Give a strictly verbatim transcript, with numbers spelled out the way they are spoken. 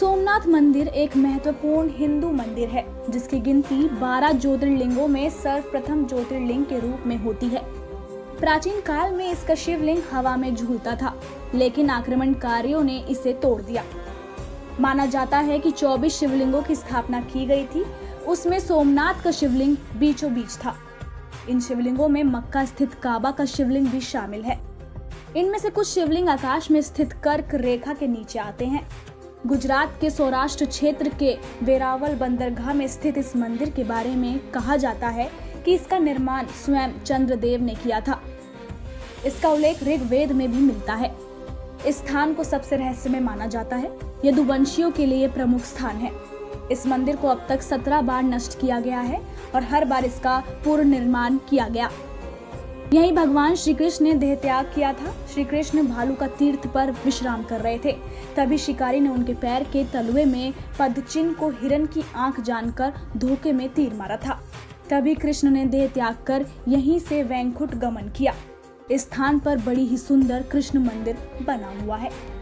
सोमनाथ मंदिर एक महत्वपूर्ण हिंदू मंदिर है जिसकी गिनती बारह ज्योतिर्लिंगों में सर्वप्रथम ज्योतिर्लिंग के रूप में होती है। प्राचीन काल में इसका शिवलिंग हवा में झूलता था, लेकिन आक्रमणकारियों ने इसे तोड़ दिया। माना जाता है कि चौबीस शिवलिंगों की स्थापना की गई थी, उसमें सोमनाथ का शिवलिंग बीचों बीच था। इन शिवलिंगों में मक्का स्थित काबा का शिवलिंग भी शामिल है। इनमें से कुछ शिवलिंग आकाश में स्थित कर्क रेखा के नीचे आते हैं। गुजरात के सौराष्ट्र क्षेत्र के वेरावल बंदरगाह में स्थित इस मंदिर के बारे में कहा जाता है कि इसका निर्माण स्वयं चंद्रदेव ने किया था। इसका उल्लेख ऋग्वेद में भी मिलता है। इस स्थान को सबसे रहस्यमय माना जाता है। यदुवंशियों के लिए प्रमुख स्थान है। इस मंदिर को अब तक सत्रह बार नष्ट किया गया है और हर बार इसका पुनर्निर्माण किया गया। यही भगवान श्री कृष्ण ने देह त्याग किया था। श्री कृष्ण भालू का तीर्थ पर विश्राम कर रहे थे, तभी शिकारी ने उनके पैर के तलवे में पदचिन को हिरण की आंख जानकर धोखे में तीर मारा था। तभी कृष्ण ने देह त्याग कर यहीं से वैकुंठ गमन किया। इस स्थान पर बड़ी ही सुंदर कृष्ण मंदिर बना हुआ है।